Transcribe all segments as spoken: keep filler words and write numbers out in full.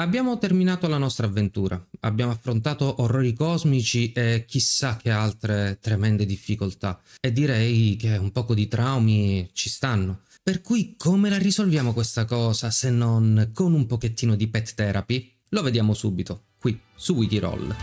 Abbiamo terminato la nostra avventura, abbiamo affrontato orrori cosmici e chissà che altre tremende difficoltà, e direi che un poco di traumi ci stanno. Per cui come la risolviamo questa cosa se non con un pochettino di pet therapy? Lo vediamo subito, qui su WikiRoll.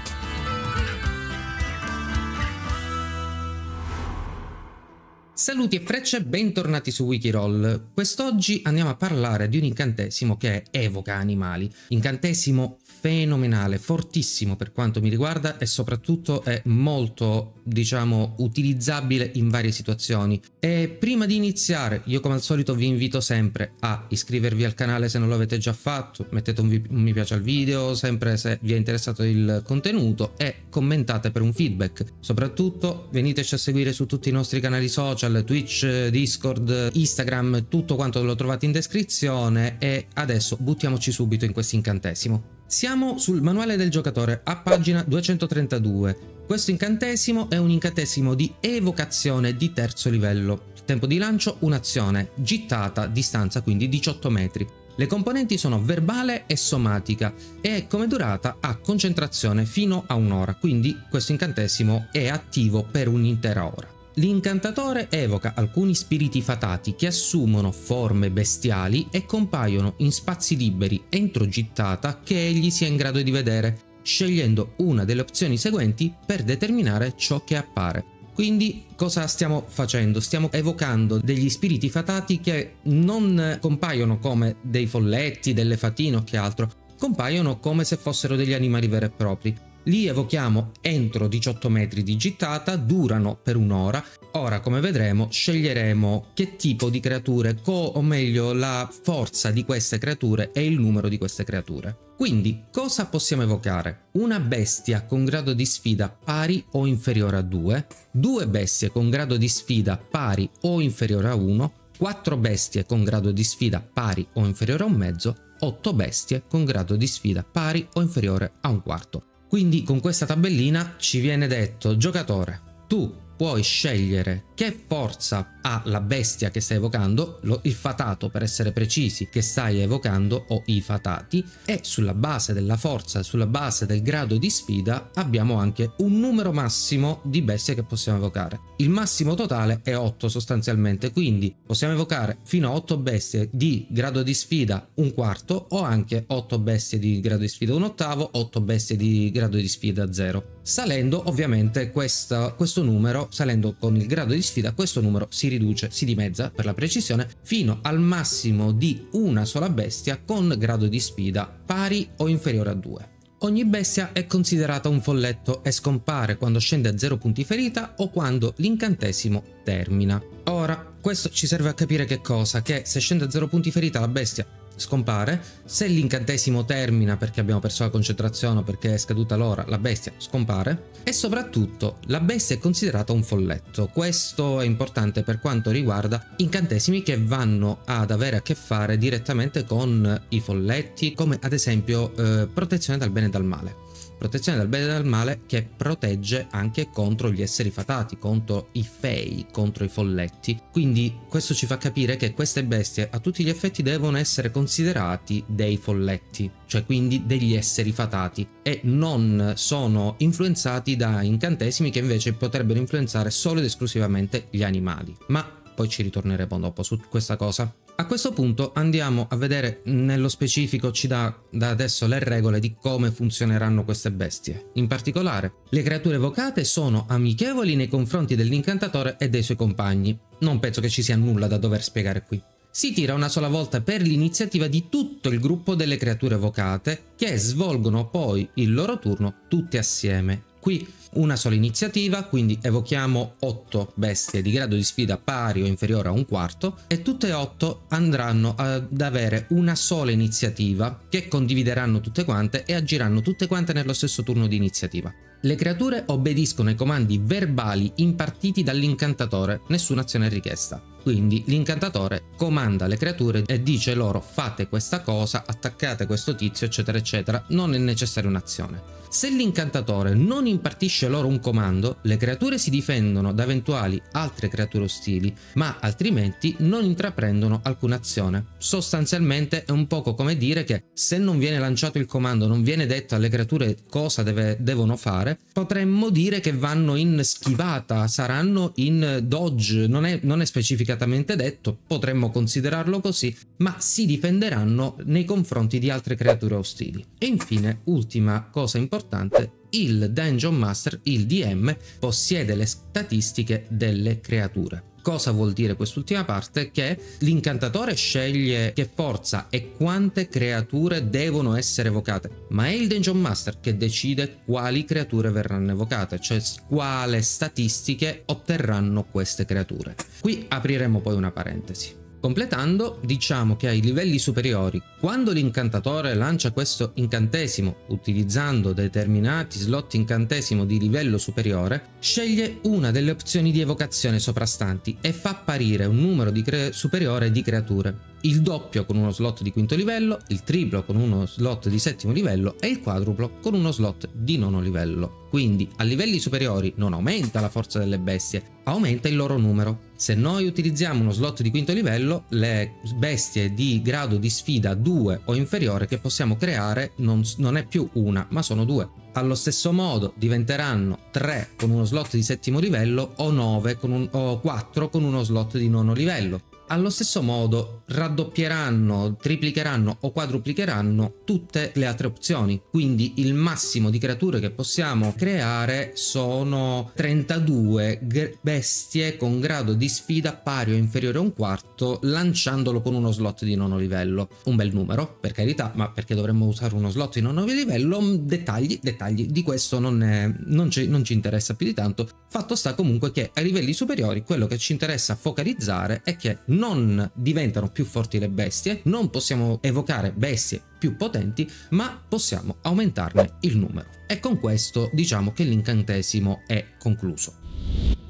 Saluti e frecce, bentornati su WikiRoll. Quest'oggi andiamo a parlare di un incantesimo che è Evoca Animali. Incantesimo fenomenale, fortissimo per quanto mi riguarda, e soprattutto è molto, diciamo, utilizzabile in varie situazioni. E prima di iniziare, io come al solito vi invito sempre a iscrivervi al canale se non lo avete già fatto, mettete un, un mi piace al video sempre se vi è interessato il contenuto e commentate per un feedback. Soprattutto veniteci a seguire su tutti i nostri canali social, Twitch, Discord, Instagram, tutto quanto lo trovate in descrizione, e adesso buttiamoci subito in questo incantesimo. Siamo sul manuale del giocatore a pagina duecentotrentadue. Questo incantesimo è un incantesimo di evocazione di terzo livello. Tempo di lancio un'azione, gittata, distanza quindi diciotto metri. Le componenti sono verbale e somatica e come durata ha concentrazione fino a un'ora, quindi questo incantesimo è attivo per un'intera ora. L'incantatore evoca alcuni spiriti fatati che assumono forme bestiali e compaiono in spazi liberi entro gittata che egli sia in grado di vedere, scegliendo una delle opzioni seguenti per determinare ciò che appare. Quindi cosa stiamo facendo? Stiamo evocando degli spiriti fatati che non compaiono come dei folletti, delle fatine o che altro, compaiono come se fossero degli animali veri e propri. Li evochiamo entro diciotto metri di gittata, durano per un'ora. Ora, come vedremo, sceglieremo che tipo di creature, co- o meglio la forza di queste creature e il numero di queste creature. Quindi, cosa possiamo evocare? Una bestia con grado di sfida pari o inferiore a due, due bestie con grado di sfida pari o inferiore a uno, quattro bestie con grado di sfida pari o inferiore a un mezzo, otto bestie con grado di sfida pari o inferiore a un quarto. Quindi con questa tabellina ci viene detto: giocatore, tu puoi scegliere che forza ha la bestia che stai evocando, lo, il fatato per essere precisi che stai evocando, o i fatati, e sulla base della forza, sulla base del grado di sfida abbiamo anche un numero massimo di bestie che possiamo evocare. Il massimo totale è otto sostanzialmente, quindi possiamo evocare fino a otto bestie di grado di sfida un quarto, o anche otto bestie di grado di sfida un ottavo, otto bestie di grado di sfida zero. Salendo ovviamente questa, questo numero, salendo con il grado di sfida, questo numero si riduce, si dimezza per la precisione, fino al massimo di una sola bestia con grado di sfida pari o inferiore a due. Ogni bestia è considerata un folletto e scompare quando scende a zero punti ferita o quando l'incantesimo termina. Ora, questo ci serve a capire che cosa? Che se scende a zero punti ferita la bestia scompare, se l'incantesimo termina perché abbiamo perso la concentrazione o perché è scaduta l'ora, la bestia scompare, e soprattutto la bestia è considerata un folletto. Questo è importante per quanto riguarda incantesimi che vanno ad avere a che fare direttamente con i folletti, come ad esempio eh, protezione dal bene e dal male. Protezione dal bene e dal male che protegge anche contro gli esseri fatati, contro i fei, contro i folletti. Quindi questo ci fa capire che queste bestie a tutti gli effetti devono essere considerati dei folletti, cioè quindi degli esseri fatati, e non sono influenzati da incantesimi che invece potrebbero influenzare solo ed esclusivamente gli animali. Ma poi ci ritorneremo dopo su questa cosa. A questo punto andiamo a vedere nello specifico, ci dà da adesso le regole di come funzioneranno queste bestie. In particolare, le creature evocate sono amichevoli nei confronti dell'incantatore e dei suoi compagni. Non penso che ci sia nulla da dover spiegare qui. Si tira una sola volta per l'iniziativa di tutto il gruppo delle creature evocate, che svolgono poi il loro turno tutte assieme. Qui una sola iniziativa, quindi evochiamo otto bestie di grado di sfida pari o inferiore a un quarto, e tutte e otto andranno ad avere una sola iniziativa che condivideranno tutte quante e agiranno tutte quante nello stesso turno di iniziativa. Le creature obbediscono ai comandi verbali impartiti dall'incantatore, nessuna azione è richiesta. Quindi l'incantatore comanda le creature e dice loro fate questa cosa, attaccate questo tizio, eccetera eccetera, non è necessaria un'azione. Se l'incantatore non impartisce loro un comando, le creature si difendono da eventuali altre creature ostili, ma altrimenti non intraprendono alcuna azione. Sostanzialmente è un poco come dire che se non viene lanciato il comando, non viene detto alle creature cosa deve, devono fare, potremmo dire che vanno in schivata, saranno in dodge, non è, non è specificato detto, potremmo considerarlo così, ma si difenderanno nei confronti di altre creature ostili. E infine, ultima cosa importante, il Dungeon Master, il D M, possiede le statistiche delle creature. Cosa vuol dire quest'ultima parte? Che l'incantatore sceglie che forza e quante creature devono essere evocate, ma è il Dungeon Master che decide quali creature verranno evocate, cioè quale statistiche otterranno queste creature. Qui apriremo poi una parentesi. Completando, diciamo che ai livelli superiori, quando l'incantatore lancia questo incantesimo utilizzando determinati slot incantesimo di livello superiore, sceglie una delle opzioni di evocazione soprastanti e fa apparire un numero di superiore di creature, il doppio con uno slot di quinto livello, il triplo con uno slot di settimo livello e il quadruplo con uno slot di nono livello. Quindi a livelli superiori non aumenta la forza delle bestie, aumenta il loro numero. Se noi utilizziamo uno slot di quinto livello, le bestie di grado di sfida due o inferiore che possiamo creare non, non è più una, ma sono due. Allo stesso modo diventeranno tre con uno slot di settimo livello o nove con un, o quattro con uno slot di nono livello. Allo stesso modo raddoppieranno, triplicheranno o quadruplicheranno tutte le altre opzioni, quindi il massimo di creature che possiamo creare sono trentadue bestie con grado di sfida pari o inferiore a un quarto, lanciandolo con uno slot di nono livello. Un bel numero, per carità, ma perché dovremmo usare uno slot di nono livello? Dettagli, dettagli, di questo non, è, non, ci, non ci interessa più di tanto. Fatto sta comunque che ai livelli superiori quello che ci interessa focalizzare è che non diventano più forti le bestie, non possiamo evocare bestie più potenti, ma possiamo aumentarne il numero. E con questo diciamo che l'incantesimo è concluso.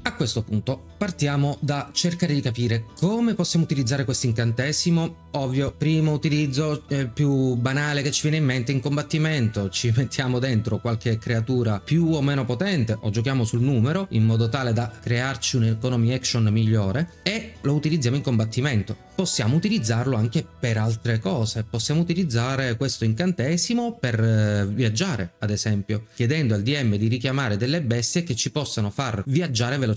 A questo punto partiamo da cercare di capire come possiamo utilizzare questo incantesimo. Ovvio, primo utilizzo eh, più banale che ci viene in mente: in combattimento ci mettiamo dentro qualche creatura più o meno potente o giochiamo sul numero in modo tale da crearci un'economy action migliore e lo utilizziamo in combattimento. Possiamo utilizzarlo anche per altre cose, possiamo utilizzare questo incantesimo per eh, viaggiare, ad esempio, chiedendo al D M di richiamare delle bestie che ci possano far viaggiare velocemente.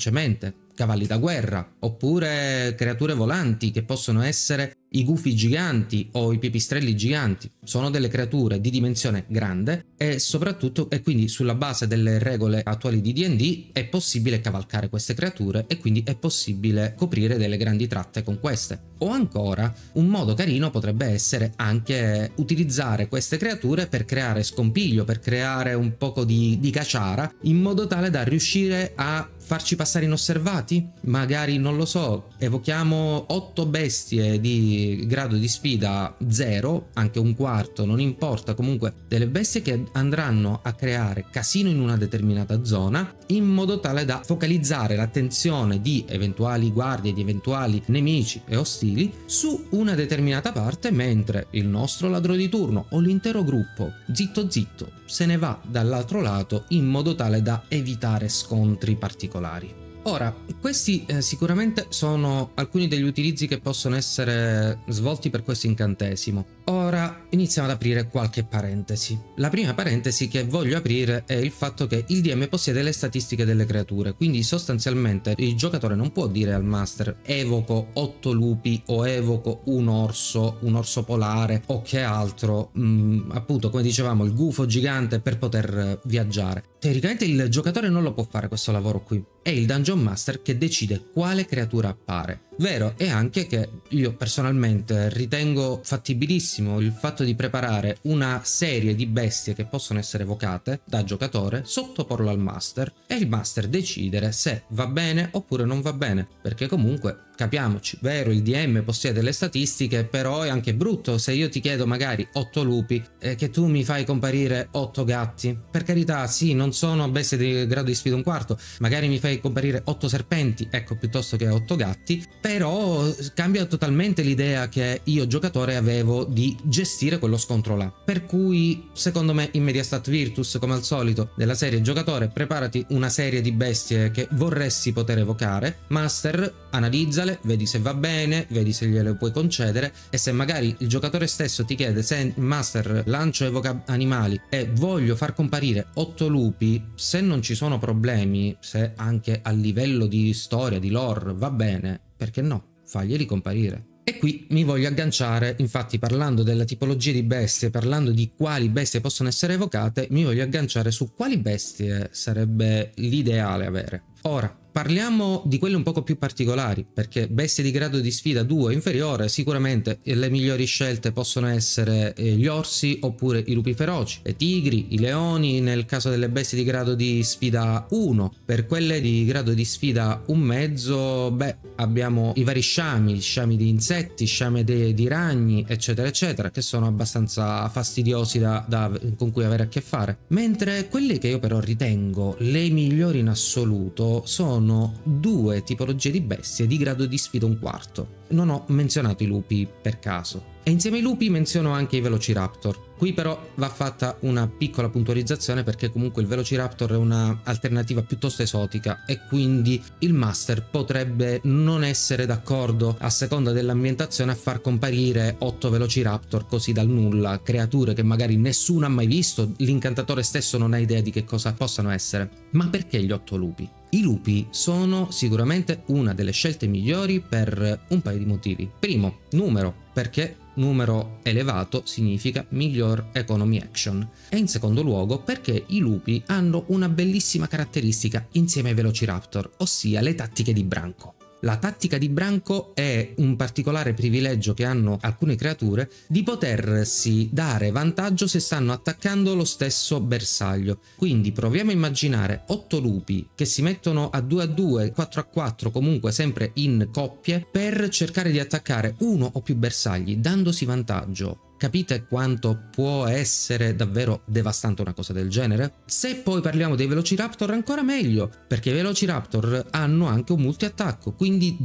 Cavalli da guerra, oppure creature volanti che possono essere i gufi giganti o i pipistrelli giganti. Sono delle creature di dimensione grande e soprattutto, e quindi sulla base delle regole attuali di D and D, è possibile cavalcare queste creature e quindi è possibile coprire delle grandi tratte con queste. O ancora, un modo carino potrebbe essere anche utilizzare queste creature per creare scompiglio, per creare un poco di, di caciara, in modo tale da riuscire a farci passare inosservati. Magari, non lo so, evochiamo otto bestie di grado di sfida zero, anche un quarto, non importa, comunque delle bestie che andranno a creare casino in una determinata zona, in modo tale da focalizzare l'attenzione di eventuali guardie, di eventuali nemici e ostili su una determinata parte, mentre il nostro ladro di turno o l'intero gruppo, zitto zitto, se ne va dall'altro lato, in modo tale da evitare scontri particolari. Ora, questi eh, sicuramente sono alcuni degli utilizzi che possono essere svolti per questo incantesimo. Ora iniziamo ad aprire qualche parentesi. La prima parentesi che voglio aprire è il fatto che il D M possiede le statistiche delle creature, quindi sostanzialmente il giocatore non può dire al master evoco otto lupi o evoco un orso, un orso polare o che altro, mh, appunto come dicevamo il gufo gigante per poter viaggiare. Teoricamente il giocatore non lo può fare questo lavoro qui, è il Dungeon Master che decide quale creatura appare. Vero è anche che io personalmente ritengo fattibilissimo il fatto di preparare una serie di bestie che possono essere evocate da giocatore, sottoporlo al master e il master decidere se va bene oppure non va bene, perché comunque capiamoci, vero il D M possiede le statistiche, però è anche brutto se io ti chiedo magari otto lupi e eh, che tu mi fai comparire otto gatti. Per carità, sì, non non sono bestie di grado di sfida un quarto, magari mi fai comparire otto serpenti, ecco, piuttosto che otto gatti, però cambia totalmente l'idea che io giocatore avevo di gestire quello scontro là. Per cui secondo me in Mediastat Virtus, come al solito della serie giocatore, preparati una serie di bestie che vorresti poter evocare, master, analizzale, vedi se va bene, vedi se gliele puoi concedere, e se magari il giocatore stesso ti chiede: se master lancio evoca animali e voglio far comparire otto lupi, se non ci sono problemi, se anche a livello di storia, di lore va bene, perché no, faglieli comparire. E qui mi voglio agganciare, infatti parlando della tipologia di bestie, parlando di quali bestie possono essere evocate, mi voglio agganciare su quali bestie sarebbe l'ideale avere. Ora, parliamo di quelle un poco più particolari, perché bestie di grado di sfida due o inferiore, sicuramente le migliori scelte possono essere gli orsi oppure i lupi feroci, le tigri, i leoni nel caso delle bestie di grado di sfida uno. Per quelle di grado di sfida un mezzo, beh, abbiamo i vari sciami, sciami di insetti, sciame de, di ragni, eccetera eccetera, che sono abbastanza fastidiosi da, da, con cui avere a che fare. Mentre quelle che io però ritengo le migliori in assoluto sono due tipologie di bestie di grado di sfida un quarto. Non ho menzionato i lupi per caso, e insieme ai lupi menziono anche i Velociraptor. Qui però va fatta una piccola puntualizzazione, perché comunque il Velociraptor è un'alternativa piuttosto esotica e quindi il master potrebbe non essere d'accordo, a seconda dell'ambientazione, a far comparire otto Velociraptor così dal nulla, creature che magari nessuno ha mai visto, l'incantatore stesso non ha idea di che cosa possano essere. Ma perché gli otto lupi? I lupi sono sicuramente una delle scelte migliori per un paio di motivi. Primo, numero, perché numero elevato significa miglior economy action, e in secondo luogo perché i lupi hanno una bellissima caratteristica insieme ai Velociraptor, ossia le tattiche di branco. La tattica di branco è un particolare privilegio che hanno alcune creature di potersi dare vantaggio se stanno attaccando lo stesso bersaglio. Quindi proviamo a immaginare otto lupi che si mettono a due a due, quattro a quattro, comunque sempre in coppie, per cercare di attaccare uno o più bersagli dandosi vantaggio. Capite quanto può essere davvero devastante una cosa del genere? Se poi parliamo dei Velociraptor, ancora meglio, perché i Velociraptor hanno anche un multiattacco, quindi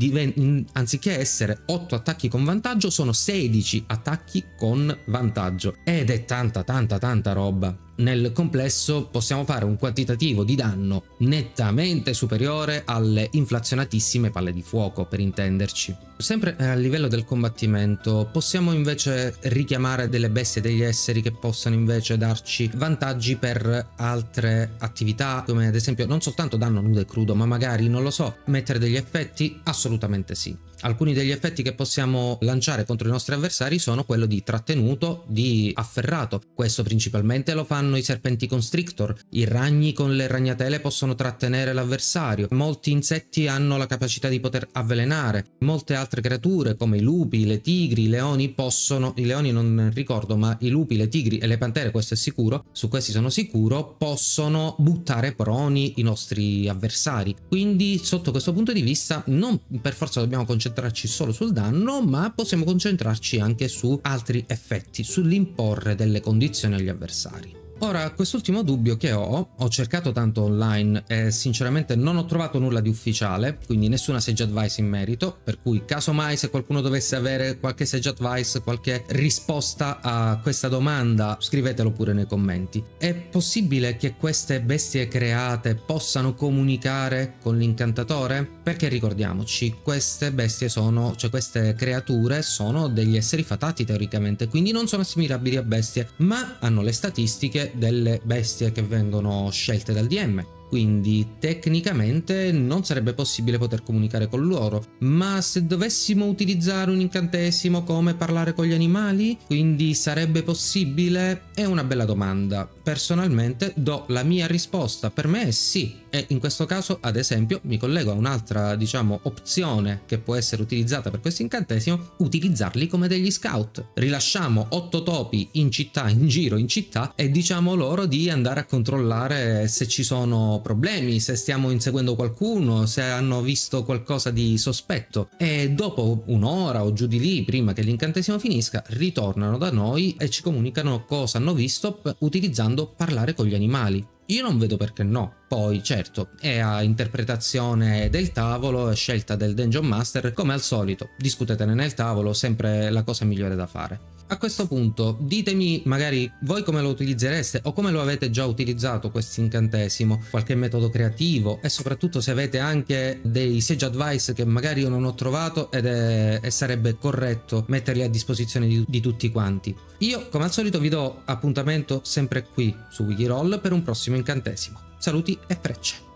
anziché essere otto attacchi con vantaggio sono sedici attacchi con vantaggio, ed è tanta tanta tanta roba. Nel complesso possiamo fare un quantitativo di danno nettamente superiore alle inflazionatissime palle di fuoco, per intenderci. Sempre a livello del combattimento possiamo invece richiamare delle bestie, degli esseri che possono invece darci vantaggi per altre attività, come ad esempio non soltanto danno nudo e crudo, ma magari, non lo so, mettere degli effetti? Assolutamente sì. Alcuni degli effetti che possiamo lanciare contro i nostri avversari sono quello di trattenuto, di afferrato. Questo principalmente lo fanno i serpenti constrictor, i ragni con le ragnatele possono trattenere l'avversario, molti insetti hanno la capacità di poter avvelenare, molte altre creature come i lupi, le tigri, i leoni possono, i leoni non ricordo, ma i lupi, le tigri e le pantere, questo è sicuro, su questi sono sicuro, possono buttare proni i nostri avversari. Quindi sotto questo punto di vista non per forza dobbiamo concentrarci solo sul danno, ma possiamo concentrarci anche su altri effetti, sull'imporre delle condizioni agli avversari. Ora, quest'ultimo dubbio che ho, ho cercato tanto online e sinceramente non ho trovato nulla di ufficiale, quindi nessuna Sage Advice in merito, per cui casomai se qualcuno dovesse avere qualche Sage Advice, qualche risposta a questa domanda, scrivetelo pure nei commenti. È possibile che queste bestie create possano comunicare con l'incantatore? Perché ricordiamoci, queste bestie sono, cioè queste creature sono degli esseri fatati teoricamente, quindi non sono assimilabili a bestie, ma hanno le statistiche delle bestie che vengono scelte dal D M, quindi tecnicamente non sarebbe possibile poter comunicare con loro. Ma se dovessimo utilizzare un incantesimo come parlare con gli animali, quindi sarebbe possibile? È una bella domanda. Personalmente do la mia risposta, per me è sì, e in questo caso ad esempio mi collego a un'altra, diciamo, opzione che può essere utilizzata per questo incantesimo: utilizzarli come degli scout. Rilasciamo otto topi in città, in giro in città, e diciamo loro di andare a controllare se ci sono problemi, se stiamo inseguendo qualcuno, se hanno visto qualcosa di sospetto, e dopo un'ora o giù di lì, prima che l'incantesimo finisca, ritornano da noi e ci comunicano cosa hanno visto utilizzando parlare con gli animali. Io non vedo perché no. Poi certo è a interpretazione del tavolo e scelta del Dungeon Master, come al solito discutetene nel tavolo, sempre la cosa migliore da fare. A questo punto ditemi magari voi come lo utilizzereste o come lo avete già utilizzato questo incantesimo, qualche metodo creativo e soprattutto se avete anche dei Sage Advice che magari io non ho trovato ed è, e sarebbe corretto metterli a disposizione di, di tutti quanti. Io come al solito vi do appuntamento sempre qui su WikiRoll per un prossimo incantesimo. Saluti e frecce!